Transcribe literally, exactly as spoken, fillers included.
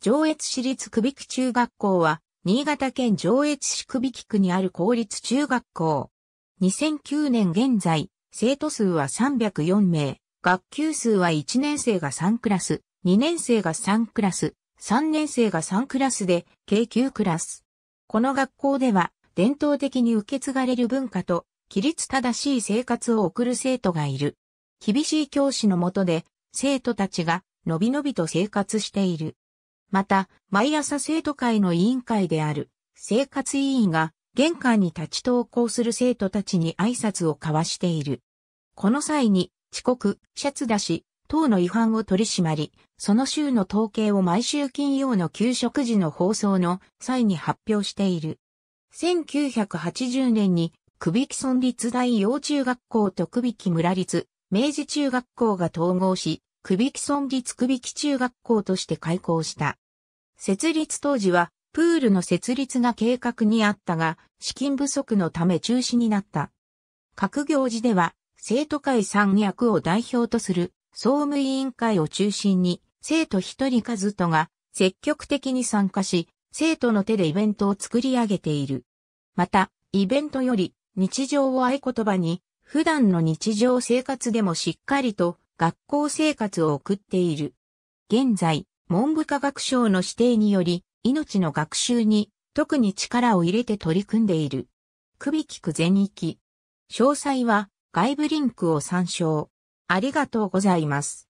上越市立久比木中学校は、新潟県上越市久比木区にある公立中学校。にせんきゅうねん現在、生徒数はさんびゃくよん名、学級数はいちねん生がさんクラス、にねん生がさんクラス、さんねん生がさんクラスで、計きゅうクラス。この学校では、伝統的に受け継がれる文化と、規律正しい生活を送る生徒がいる。厳しい教師の下で、生徒たちが、のびのびと生活している。また、毎朝生徒会の委員会である、生活委員が、玄関に立ち登校する生徒たちに挨拶を交わしている。この際に、遅刻、シャツ出し、等の違反を取り締まり、その週の統計を毎週金曜の給食時の放送の際に発表している。せんきゅうひゃくはちじゅうねんに、久比木村立大陽中学校と久比木村立、明治中学校が統合し、久比木村立久比木中学校として開校した。設立当時は、プールの設立が計画にあったが、資金不足のため中止になった。各行事では、生徒会さん役を代表とする、総務委員会を中心に、生徒一人かずとが、積極的に参加し、生徒の手でイベントを作り上げている。また、イベントより、日常を合言葉に、普段の日常生活でもしっかりと、学校生活を送っている。現在、文部科学省の指定により、命の学習に特に力を入れて取り組んでいる。久比木区全域。詳細は外部リンクを参照。ありがとうございます。